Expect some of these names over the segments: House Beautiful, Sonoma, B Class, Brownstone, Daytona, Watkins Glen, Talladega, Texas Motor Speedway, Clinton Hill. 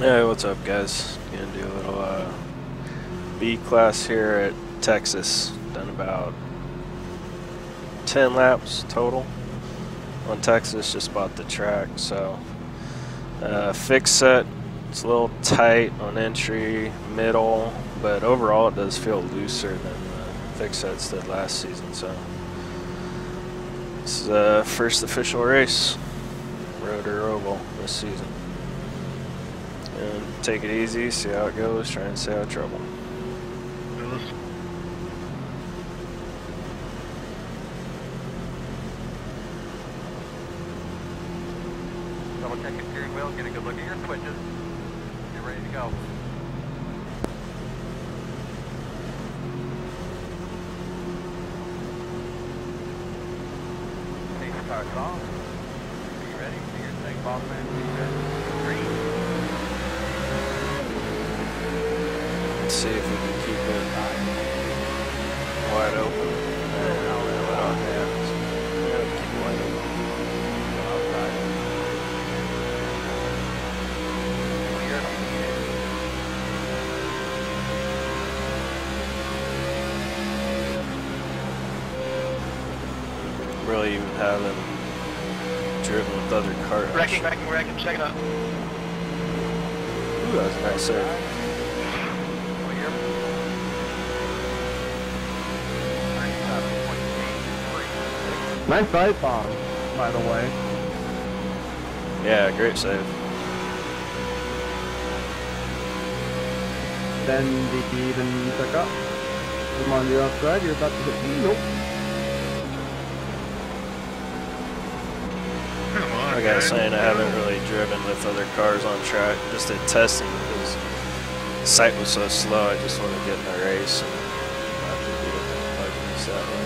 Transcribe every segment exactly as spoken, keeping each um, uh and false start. Hey, what's up, guys? Gonna do a little uh, B class here at Texas. Done about ten laps total on Texas. Just bought the track, so uh, fix set. It's a little tight on entry, middle, but overall it does feel looser than the fix sets did last season. So this is the first official race, Rotor Oval, this season. And take it easy, see how it goes, try and stay out of trouble. Double check your steering wheel, get a good look at your switches. Get ready to go. Take the target off. Be ready, fingers take off, man. See if we can keep it wide open. And I'll let it out there. Yeah, keep it wide open. Outside. Clear. Don't really even have them driven with other cars. Wrecking, wrecking, wrecking. Check it out. Ooh, that was a nice save. Nice dive bomb, by the way. Yeah, great save. Then did you even pick up? Come on the outside, you're about to hit me. Nope. Come on. I gotta say, I haven't really driven with other cars on track. Just did testing because the sight was so slow. I just wanted to get in the race and not to do it like this that way.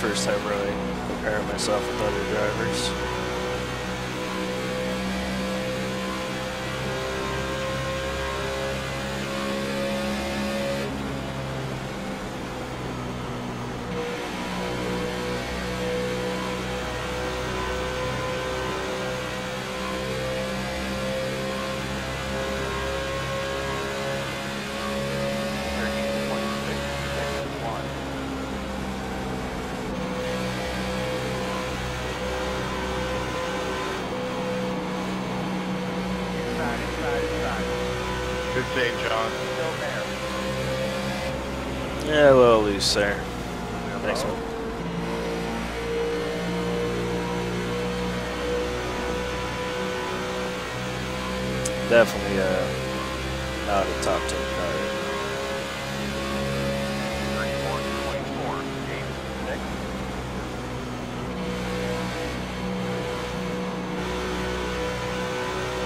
First time really comparing myself with other drivers. Good save, John. Yeah, a little loose there. No Next problem. one. Definitely uh, not a top ten car.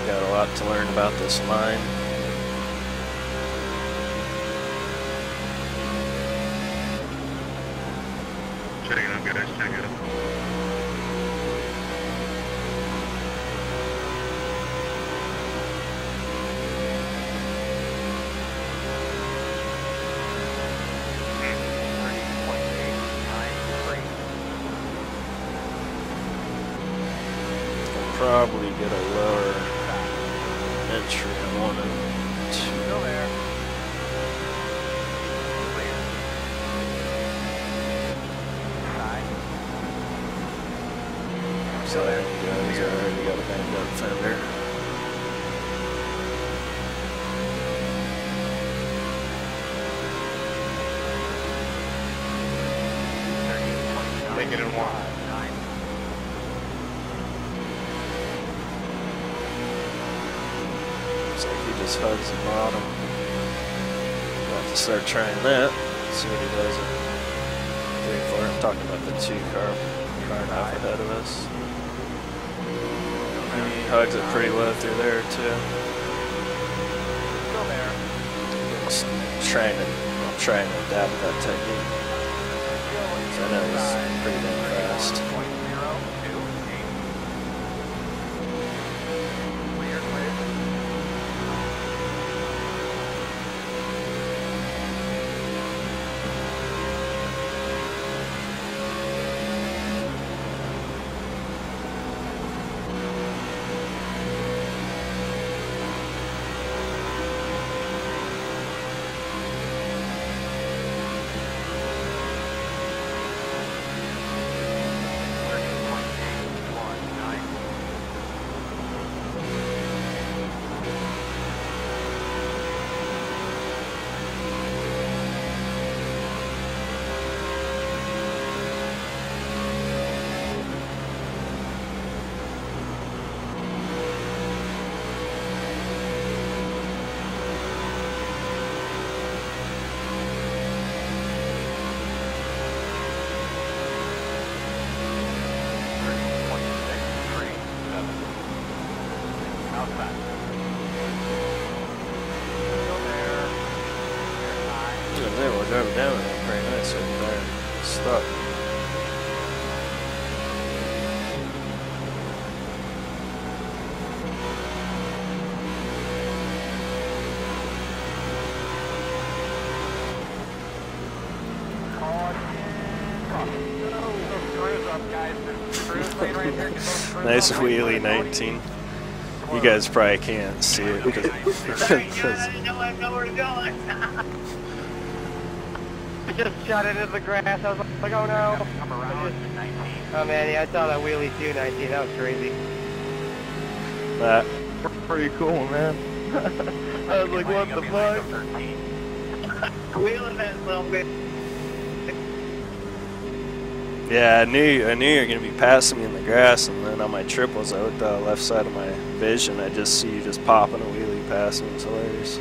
Got a lot to learn about this line. Check it out, guys, check it out. I'll probably get a lower entry on one and two. Go there. So there he goes, I already got a banged up fender. Take it in one. Looks like he just hugs the bottom. We'll have to start trying that. See what he does in three four. I'm talking about the two car, car and a half ahead of us. He hugs it pretty low through there, too. Still there. I'm trying to, I'm trying to adapt that technique. So I know it's pretty damn fast. on the left. Go there. There, nine. Yeah, they were driving down with that pretty nice over there. Stuck. Nice wheelie nineteen. You guys probably can't see it because I didn't know I know where to go. I just shot it in the grass. I was like, oh no. Come around nineteen. Oh man, I saw that wheelie too, nineteen. That was crazy. That pretty cool, man. I was like, what the fuck? Wheeling that little bit. Yeah, I knew I knew you were gonna be passing me in the grass, and then on my triples, I looked out the left side of my vision. I just see you just popping a wheelie past me. It's hilarious.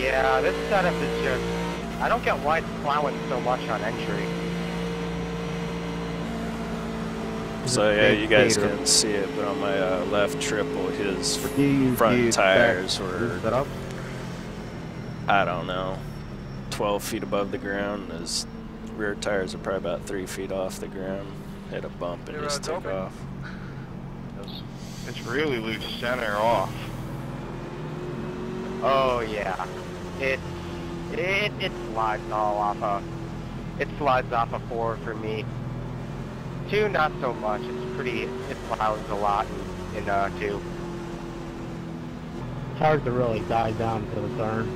Yeah, this setup is just. I don't get why it's plowing so much on entry. So yeah, you guys couldn't see it, but on my uh, left triple, his front tires were. I don't know. twelve feet above the ground. His rear tires are probably about three feet off the ground. Hit a bump and just took off. It's really loose center off. Oh yeah, it it it slides all off a. It slides off a four for me. Two not so much. It's pretty. It plows a lot in, in uh two. It's hard to really dive down to the turn.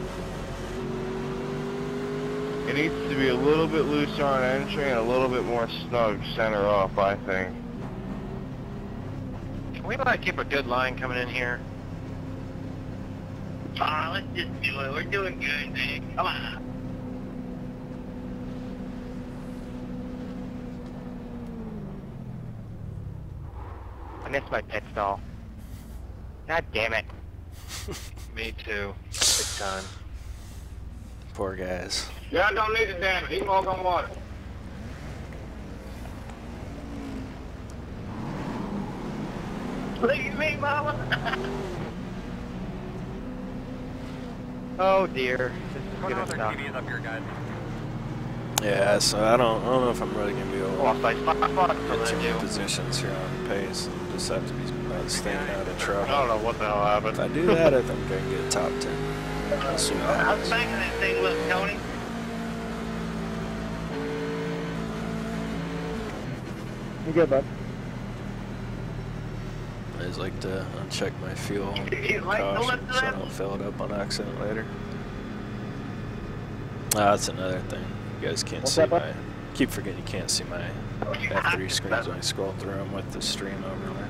It needs to be a little bit looser on entry and a little bit more snug center off, I think. Can we like keep a good line coming in here? Ah, let's just do it. We're doing good, man. Come on. I missed my pit stall. God damn it. Me too. Big time. Poor guys. Yeah, I don't need the damage. He's all gonna water. Look at me, mama. Oh dear. This is gonna stop. Yeah, so I don't, I don't know if I'm really gonna be able to get your positions here on pace. I'll just have to be staying out of trouble. I don't know what the hell happened. If I do that, I think I can get top ten. How big that thing look, Tony? You good, bud? I just like to uncheck my fuel like caution, so I don't fill it up on accident later. Ah, that's another thing. You guys can't What's see that, my... Keep forgetting you can't see my F three screens when I scroll through them with the stream over there.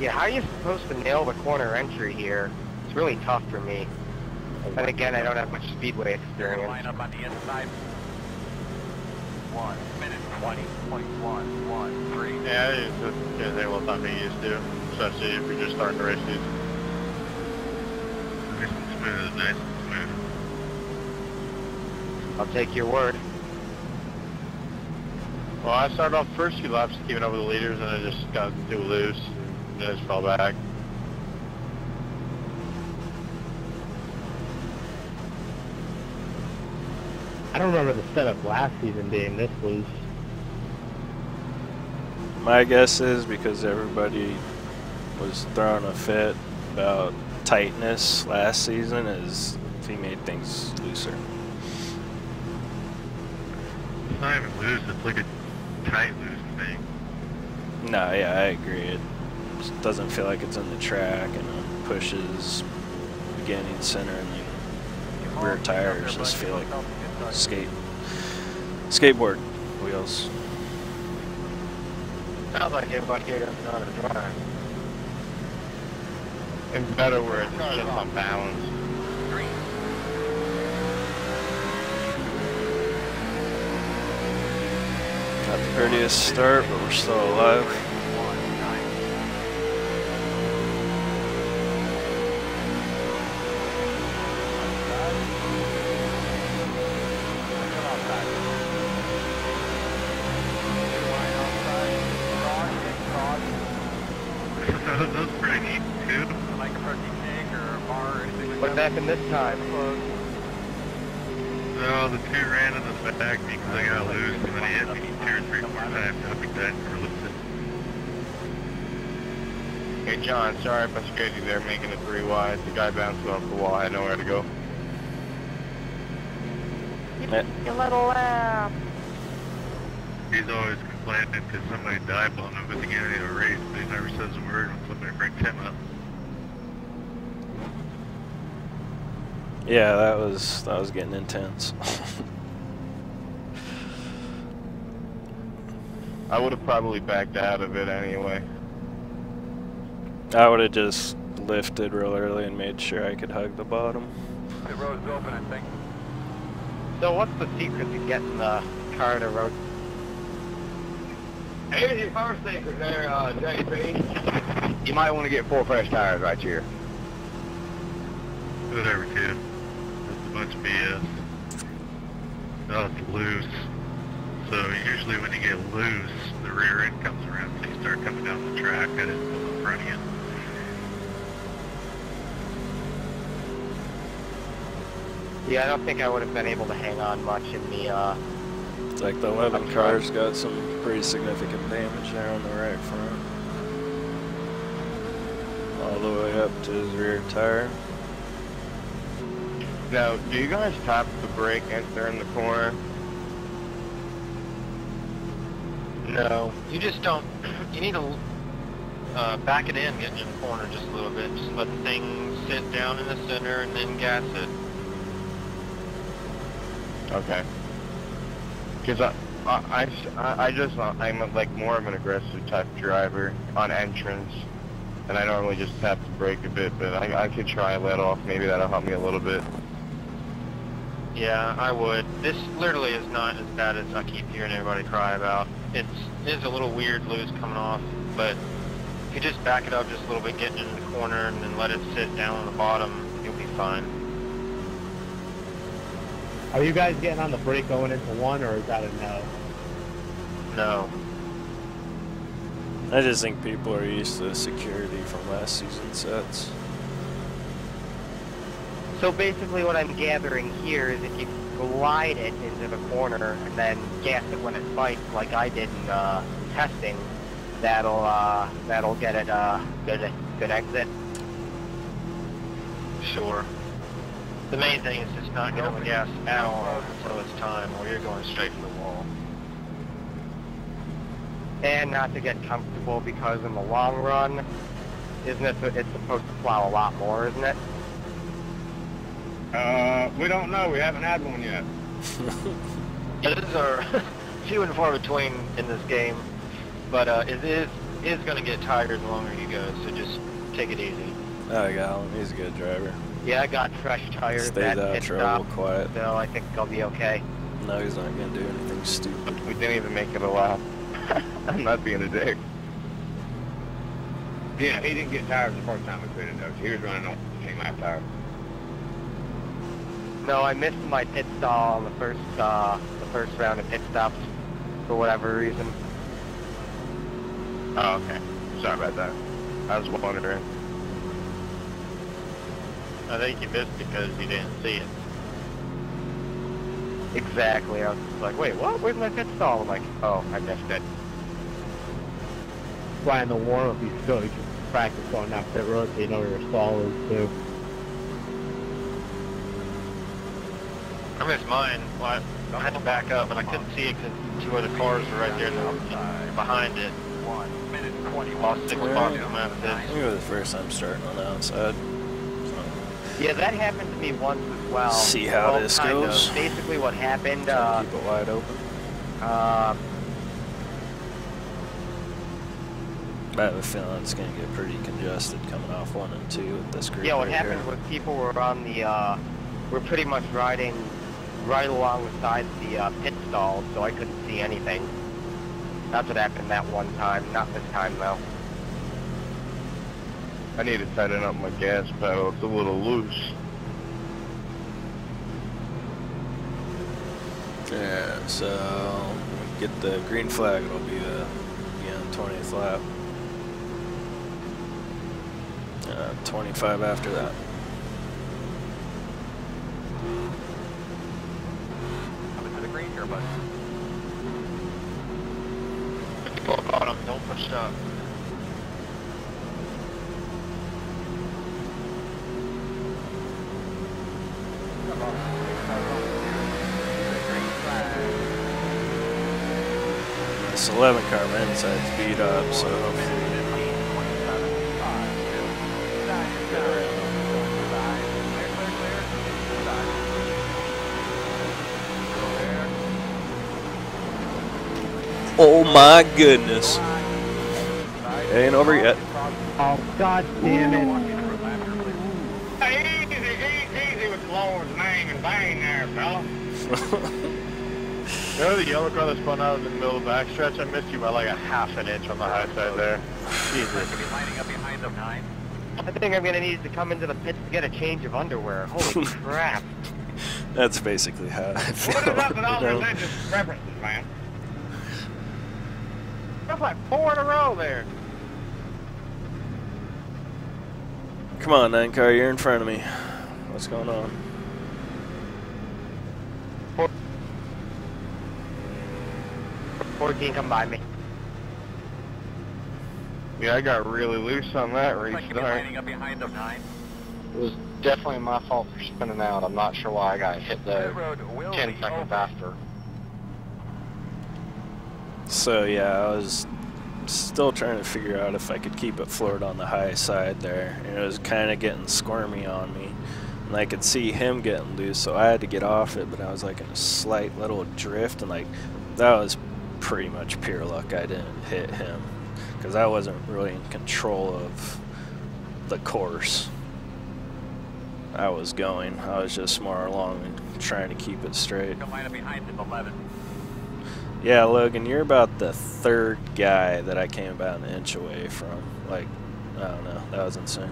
Yeah, how are you supposed to nail the corner entry here? It's really tough for me. And again, I don't have much speedway experience. Line up on the inside. One minute twenty point one one three. Yeah, it's just yeah, they will not be used to, especially if you're just starting to race these. Smooth, nice and smooth. I'll take your word. Well, I started off first few laps keeping up with the leaders, and I just got too loose. Just fell back. I don't remember the setup last season being this loose. My guess is because everybody was throwing a fit about tightness last season, is he made things looser. It's not even loose, it's like a tight loose thing. No, yeah, I agree. It doesn't feel like it's on the track, and it pushes beginning center, and the rear tires just feel like skate skateboard wheels. Sounds like everybody here doesn't know how to drive. And better where it's just on balance. Not the prettiest start, but we're still alive. put those where I need to. Like a parking tank or a bar or anything like that. What happened this time? So the two ran in the back because I got loose, and then he hit me two or three more times. I think that never lifted. Hey John, sorry if I scared you there making a three wide. The guy bounced off the wall. I had nowhere to go. You little laugh. He's always complaining because somebody died on him at the beginning of a race, but he never says a word when somebody brings him up. Yeah, that was that was getting intense. I would have probably backed out of it anyway. I would have just lifted real early and made sure I could hug the bottom. The road's open, I think. So what's the secret to getting the car to road? Here's your first secret there, uh, J P. You might want to get four fresh tires right here. Whatever, kid. That's a bunch of B S. Oh, it's loose. So usually when you get loose, the rear end comes around, so you start coming down the track at it in the front end. Yeah, I don't think I would have been able to hang on much in the, uh... It's like the eleven cars got some pretty significant damage there on the right front. All the way up to his rear tire. Now, do you guys top the brake during the corner? No. You just don't... You need to uh, back it in, get in the corner just a little bit. Just let the thing sit down in the center and then gas it. Okay. Because I, I, I, I just, I'm like more of an aggressive type driver on entrance, and I normally just tap the brake a bit, but I, I could try let off. Maybe that'll help me a little bit. Yeah, I would. This literally is not as bad as I keep hearing everybody cry about. It's, it is a little weird loose coming off, but if you just back it up just a little bit, get it in the corner, and then let it sit down on the bottom, you'll be fine. Are you guys getting on the brake going into one, or is that a no? No. I just think people are used to the security from last season's sets. So basically what I'm gathering here is if you glide it into the corner and then gas it when it spikes like I did in uh, testing, that'll uh, that'll get it uh, good, good exit. Sure. The main thing is just not going gas at all until it's time, or you're going straight for the wall. And not to get comfortable, because in the long run, isn't it? It's supposed to plow a lot more, isn't it? Uh, we don't know. We haven't had one yet. Yeah, this is our few and far between in this game, but uh, it is is going to get tired the longer you go. So just take it easy. Oh, yeah, he's a good driver. Yeah, I got fresh tires. Stay that trouble quiet. No, I think I'll be okay. No, he's not gonna do anything stupid. We didn't even make it a lap. I'm not being a dick. Yeah, he didn't get tires the first time we created those. He was running on the same lap tire. No, I missed my pit stall on the first uh, the first round of pit stops for whatever reason. Oh, okay. Sorry about that. I was wondering. I think you missed because you didn't see it. Exactly. I was just like, wait, what? Where's my pit stall? I'm like, oh, I missed it. Why in the warm-up you still you can practice going that pit road so you know where your stall is too. I missed mine. Well, I had to back up, but I couldn't see it because two other cars were right there behind it. One minute twenty. Lost six spots on that. I think it was the first time starting on the outside. Yeah, that happened to me once as well. See how well, this goes. Of. Basically, what happened? Uh, keep it wide open. Uh, I have a feeling it's going to get pretty congested coming off one and two with this group. Yeah, what right happened here. was people were on the, uh, we're pretty much riding right along the side of the uh, pit stall, so I couldn't see anything. That's what happened that one time. Not this time though. I need to tighten up my gas pedal, it's a little loose. Yeah, so get the green flag, it'll be the yeah, twentieth lap. uh, twenty-five after that. Coming to the green here, bud. People at bottom, don't push stop. This eleven car right inside is beat up, so hopefully. Oh my goodness. It ain't over yet. Oh, god damn it. Hey, easy, easy, easy with the Lord's name and bang there, fella. You know, the yellow car that spun out in the middle of the backstretch? I missed you by like a half an inch on the high side there. Jesus. Lining up behind them nine. I think I'm going to need to come into the pits to get a change of underwear. Holy crap. That's basically how I feel. What is up with all religious references, man? That's like four in a row there. Come on, nine car, you're in front of me. What's going on? fourteen, come by me. Yeah, I got really loose on that restart. Up behind them nine. It was definitely my fault for spinning out. I'm not sure why I got hit the ten seconds after. So yeah, I was still trying to figure out if I could keep it floored on the high side there. And it was kind of getting squirmy on me. And I could see him getting loose, so I had to get off it, but I was like in a slight little drift, and like that was pretty much pure luck I didn't hit him, because I wasn't really in control of the course I was going. I was just more along and trying to keep it straight. Behind him, eleven. Yeah, Logan, you're about the third guy that I came about an inch away from. Like, I don't know, that was insane.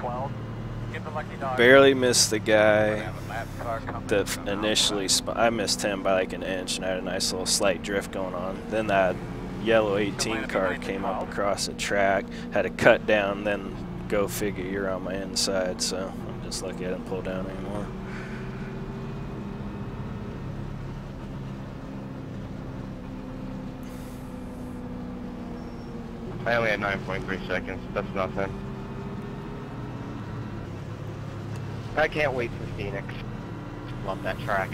twelve. Get the lucky dog. Barely missed the guy that initially spun. I missed him by like an inch, and I had a nice little slight drift going on. Then that yellow eighteen car came up across the track, had a cut down, then go figure, you're on my inside, so I'm just lucky I didn't pull down anymore. I only had nine point three seconds. That's nothing. I can't wait for Phoenix. Love that track.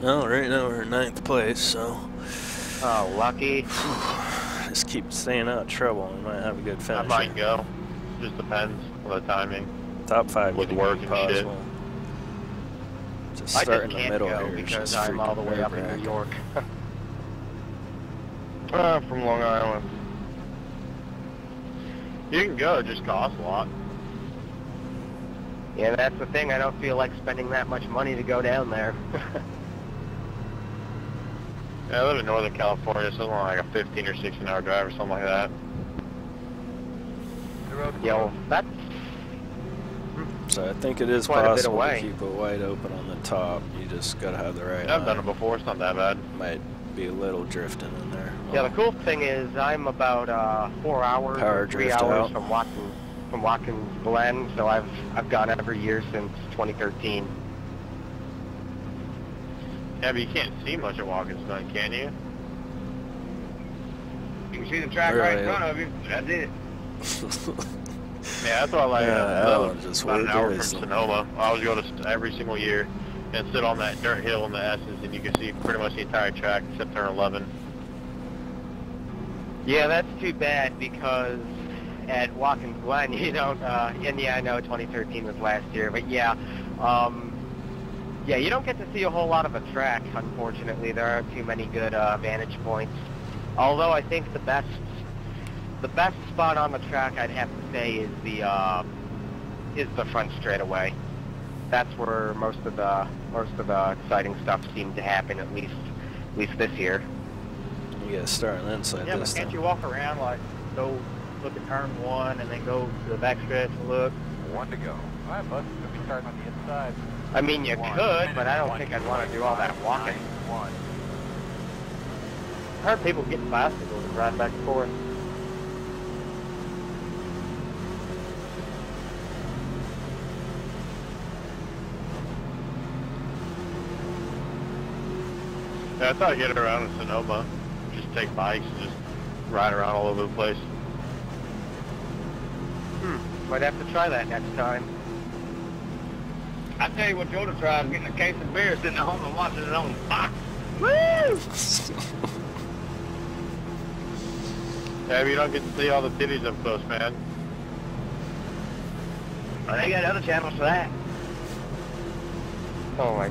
Well, right now we're in ninth place, so. Oh, lucky. Just keep staying out of trouble. We might have a good finish. I might go. Just depends on the timing. Top five would work and possible. Shit. Just I start just in the middle here because I'm all the way up in New York. uh, from Long Island. You can go, it just costs a lot. Yeah, that's the thing. I don't feel like spending that much money to go down there. Yeah, I live in Northern California, so it's like a fifteen or sixteen hour drive or something like that. Yo, that's. So I think it is possible to keep it wide open on the top. You just gotta have the right line. I've done it before, it's not that bad. Might be a little drifting in there. Well, yeah, the cool thing is I'm about uh, four hours, power three hours out. from Watkins, from Watkins Glen, so I've I've gone every year since twenty thirteen. Yeah, but you can't see much at Watkins Glen, can you? You can see the track really? right in front of you. That's it. Yeah, that's why I like yeah, uh, that just about an hour from Sonoma. I always go to every single year and sit on that dirt hill in the S's, and you can see pretty much the entire track except turn eleven. Yeah, that's too bad because at Watkins Glen, you don't. Uh, and yeah, I know twenty thirteen was last year, but yeah, um, yeah, you don't get to see a whole lot of a track. Unfortunately, there aren't too many good uh, vantage points. Although I think the best. The best spot on the track, I'd have to say, is the uh, is the front straightaway. That's where most of the most of the exciting stuff seemed to happen, at least at least this year. You gotta start on the inside. Yeah, but can't you walk around, like go look at turn one and then go to the backstretch and look? One to go. I must be starting on the inside. I mean, you could, but I don't think I'd want to do all that walking. One. I heard people getting bicycles and riding back and forth. Yeah, I thought I'd get around in Sonoma. Just take bikes and just ride around all over the place. Hmm, might have to try that next time. I tell you what you ought to try is getting a case of beer, sitting at home and watching it on Fox. Woo! Yeah, but you don't get to see all the titties up close, man. Well, they got other channels for that. Oh my...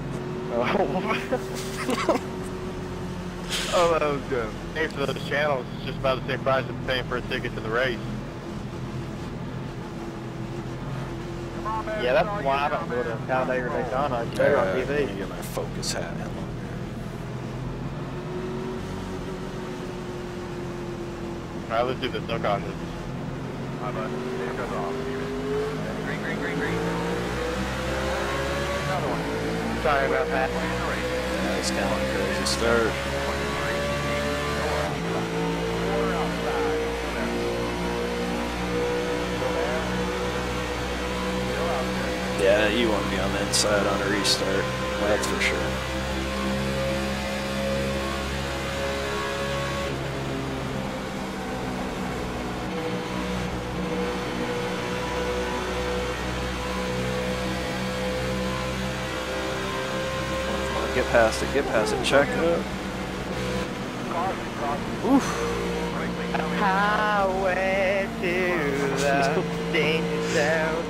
Oh, oh that was good. Paying for those channels is just about the same price as paying for a ticket to the race. Yeah, that's why I don't go to Talladega or Daytona. It's better on T V. Let me get my Focus hat. Alright, let's do this, no caution. My bad. It goes off. Green, green, green, green. Another one. Sorry about that. Yeah, it's kind of like crazy start. Yeah, you want to be on the inside on a restart. That's for sure. Get past it, get past it, check it. Oof. Highway to the danger zone.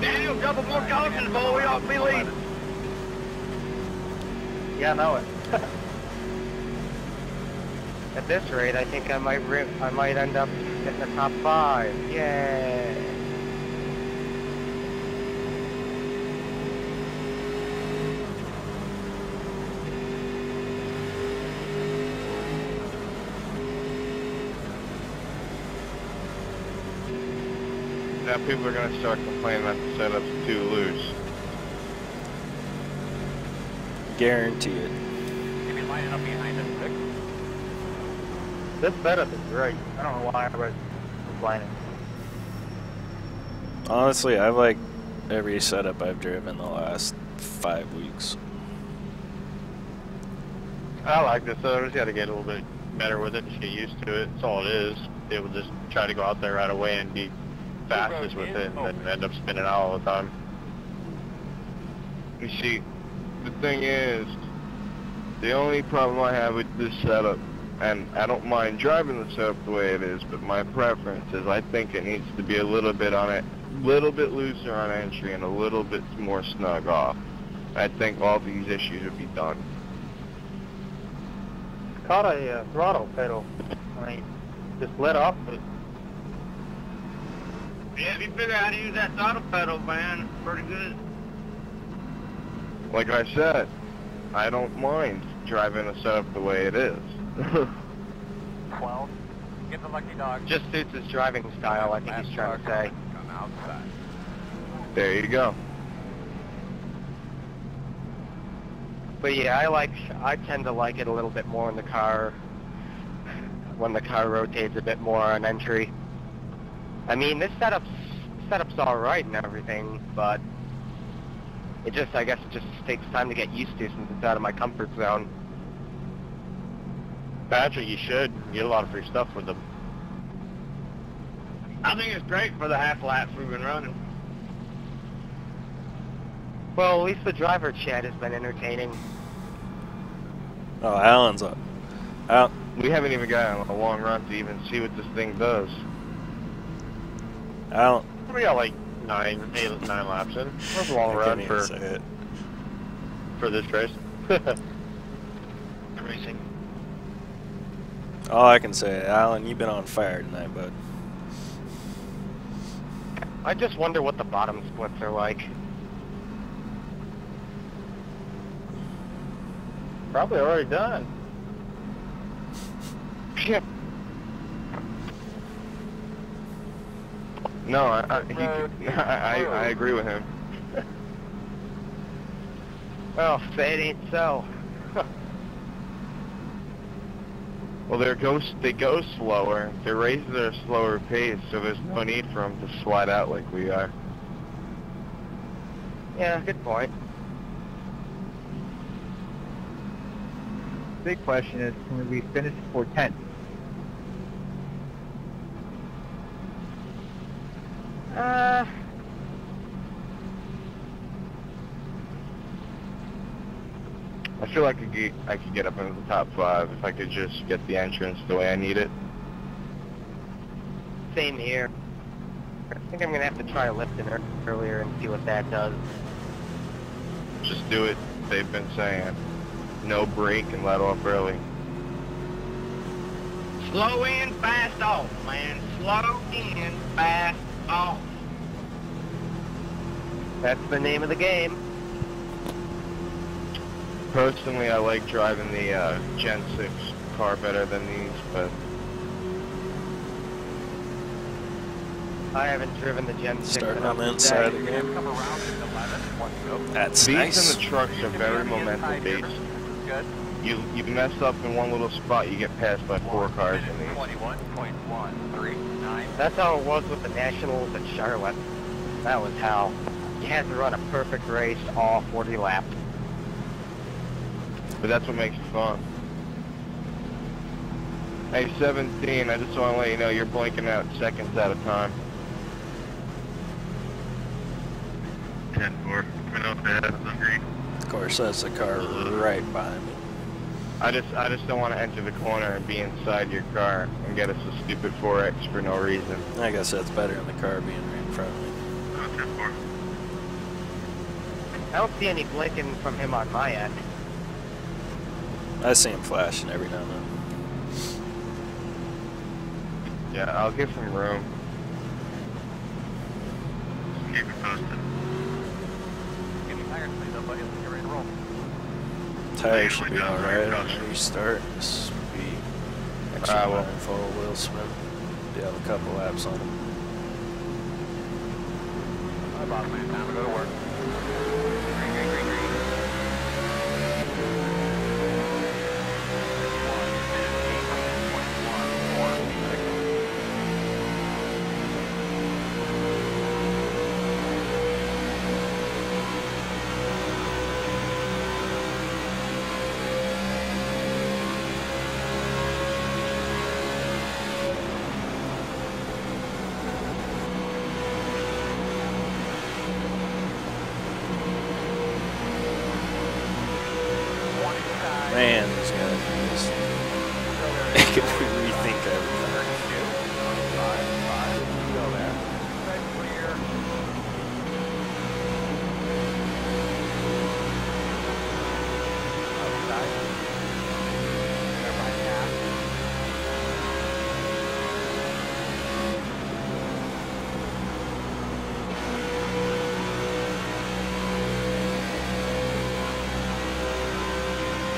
Daniel, double more caution, boy, we ought to be leading. Yeah, I know it. At this rate, I think I might rip, I might end up in the top five. Yay. Now people are going to start complaining that the setup's too loose. Guarantee it. Maybe line it up behind us, Vic. This setup is great. I don't know why everybody's complaining. Honestly, I like every setup I've driven the last five weeks. I like this setup. I just got to get a little bit better with it. Just get used to it. That's all it is. It will just try to go out there right away and be fastest with it and then end up spinning out all the time. You see, the thing is, the only problem I have with this setup, and I don't mind driving the setup the way it is, but my preference is I think it needs to be a little bit on it, little bit looser on entry and a little bit more snug off. I think all these issues would be done. Caught a uh, throttle pedal. I mean, just let off the... Yeah, if you figure out how to use that throttle pedal, man, it's pretty good. Like I said, I don't mind driving a setup the way it is. twelve, get the lucky dog. Just suits his driving style, I think he's trying to say. Come outside. There you go. But yeah, I like, I tend to like it a little bit more in the car, when the car rotates a bit more on entry. I mean, this setup's, setup's alright and everything, but it just, I guess it just takes time to get used to since it's out of my comfort zone. Patrick, you should get a lot of free stuff with them. I think it's great for the half laps we've been running. Well, at least the driver chat has been entertaining. Oh, Alan's up. Al we haven't even got a long run to even see what this thing does. I don't. We got like nine, eight, nine laps in. That's a long run for it. for this race. Racing. All I can say, Alan, you've been on fire tonight, bud. I just wonder what the bottom splits are like. Probably already done. Shit. No, I I, he, I I agree with him. Well, if it ain't so. Well, they're go, they go slower. They're raising their slower pace, so there's no need for them to slide out like we are. Yeah, good point. Big question is, can we finish before ten? Uh... I feel like I could, get, I could get up into the top five if I could just get the entrance the way I need it. Same here. I think I'm going to have to try lifting earlier and see what that does. Just do it. They've been saying no brake and let off early. Slow in, fast off, man. Slow in, fast off. That's the name of the game. Personally, I like driving the uh, Gen six car better than these, but... I haven't driven the Gen six Starting on the inside today. Again. That's these nice. These and the trucks are very momentum-based. You, you mess up in one little spot, you get passed by four cars in these. That's how it was with the Nationals at Charlotte. That was how. You had to run a perfect race all forty laps. But that's what makes it fun. Hey, seventeen, I just want to let you know you're blinking out seconds at a time. ten four, coming off the head, I'm green. Of course, that's the car right behind me. I just, I just don't want to enter the corner and be inside your car and get us a stupid four X for no reason. I guess that's better than the car being right in front of me. ten four. I don't see any blinking from him on my end. I see him flashing every now and then. Yeah, I'll give him room. Keep it posted. Give me tires, please, up, buddy. Let's get ready to roll. Tires should be alright on restart. This would be extra uh, well. Full wheel spin. Yeah, have a couple laps on them. I bought my time to go to work. Green, green, green, green. Man, these guys make it rethink everything.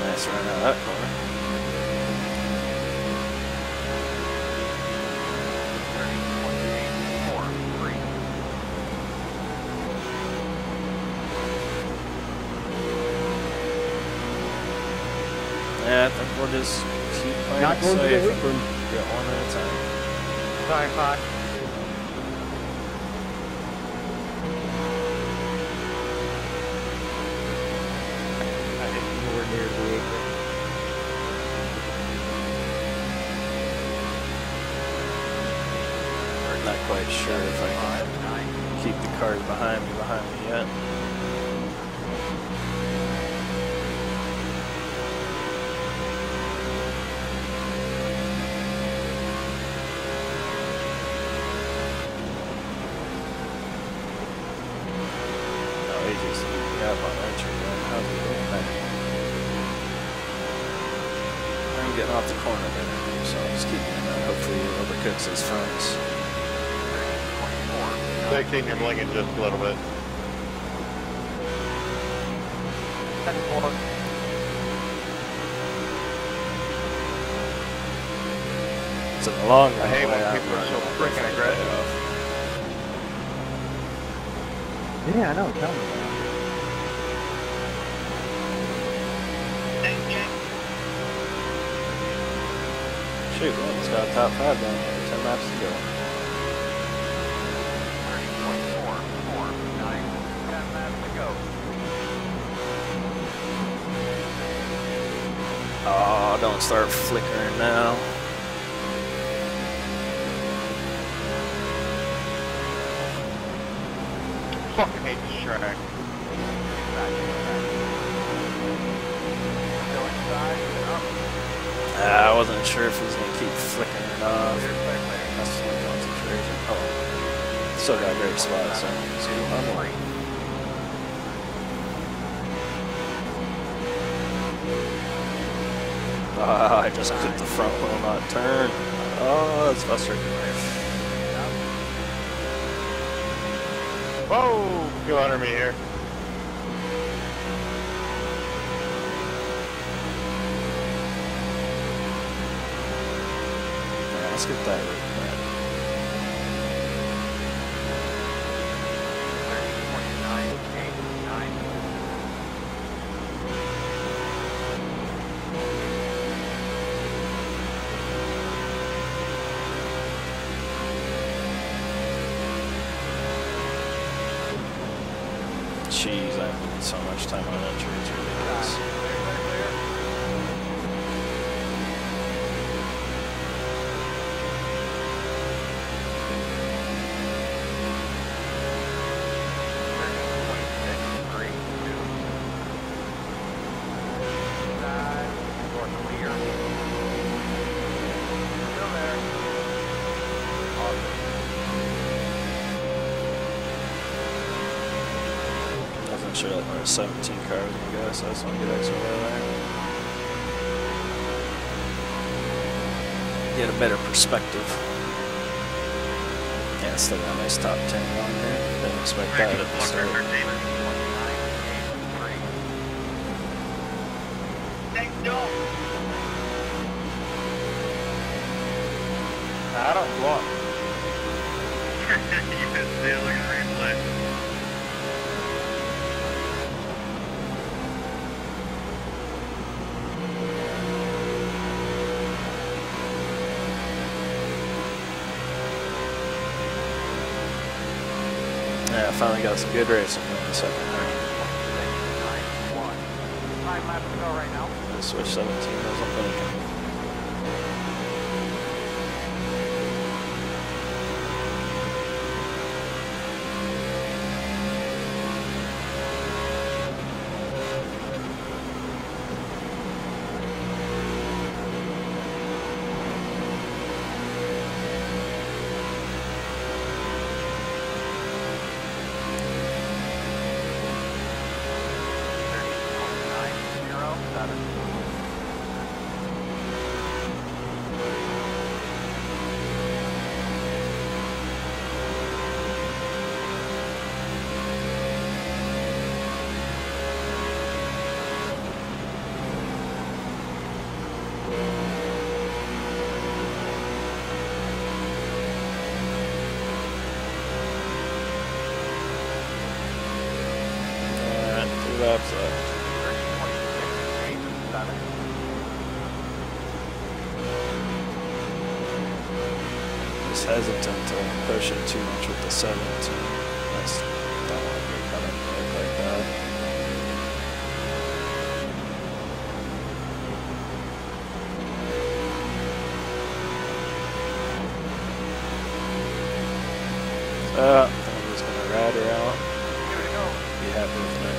Nice run out of that corner. Yeah, I think we'll just keep playing Not safe. Get one at a time. Sorry, Fox. Not quite sure if I can keep the cars behind me behind me yet. No, he's just keeping up on entry. How's he doing that? I'm getting off the corner there, so I'm just keeping him out. Hopefully he overcooks his fronts. sixteen, you're blinking just a little bit. ten four. It's a long way. I hate when people are so freaking aggressive. Yeah, I know. Tell me. Shoot, man, it's got a top five down there. Ten laps to go. thirty point four four nine. Ten laps to go. Oh, don't start flickering now. Fucking track. I wasn't sure if he was going to keep flicking it off. That's the concentration. Oh, still got a great spot, so let's do one more. Ah, I just clipped the front wheel not turn. Oh, that's frustrating. Whoa, go under me here. Let's get that Jeez, I have put so much time on that tree, it's ridiculous. Sure that like seventeen car was gonna go, so I just want to get extra over there. Get a better perspective. Yeah, still got a nice top ten on there. Didn't expect that at the start. I don't want. You can see it looking replay. Yeah, I finally got some good racing in the second round. Five laps to go right now. I switch seventeen as I'm thinking. Laps up. Just hesitant to push it too much with the seventeen. I just don't want to get caught up there like that. Uh, I'm just going to ride her out. Be happy with that.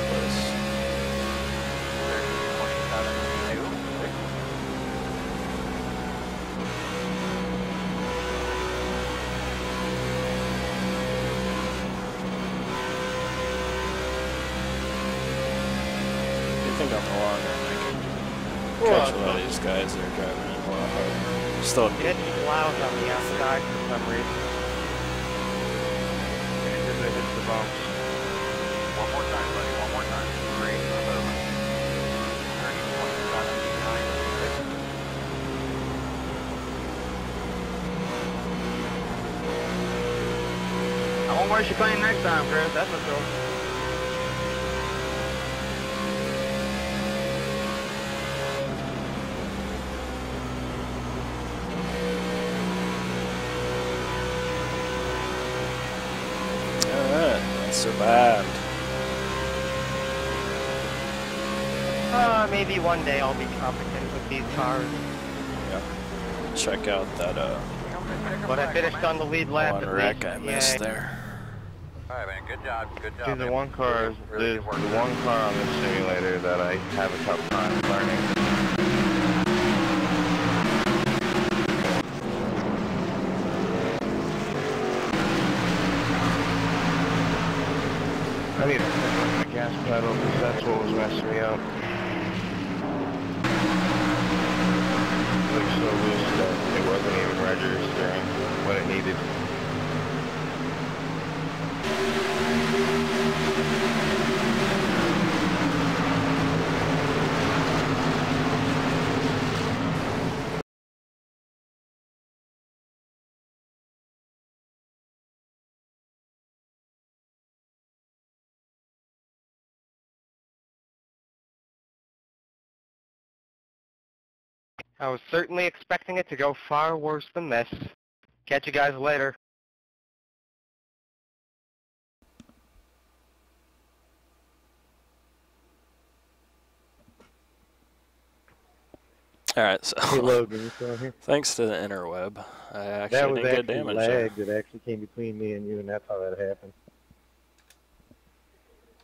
I think on the long run I can catch a lot of these guys that are driving in a lot harder. Still getting loud on the outside for some reason. And then they hit the bumps. One more time, buddy. One more time. Three. thirty point seven nine six. I won't worry you playing next time, Chris. That's what's going on. survived. Uh, maybe one day I'll be competent with these cars. Yeah. Check out that, uh... But I finished on the lead lap. One wreck I missed there. Alright, man, good job, good job. See, the one car is the, the one car on the simulator that I have a tough time learning. I need to pick up the gas pedal because that's what was messing me up. It looks so loose that it wasn't even registering what it needed. I was certainly expecting it to go far worse than this. Catch you guys later. All right, so hey, Logan, thanks to the interweb, I actually that was didn't actually get damage. Lag that actually came between me and you, and that's how that happened.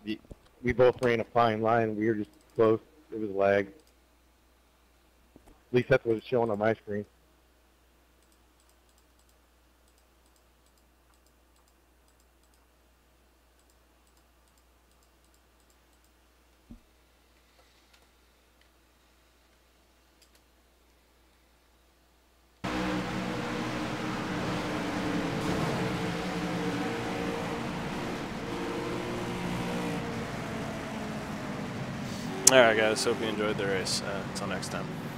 We, we both ran a fine line. We were just close. It was lag. At least that's what it's showing on my screen. All right, guys, hope you enjoyed the race. Uh, until next time.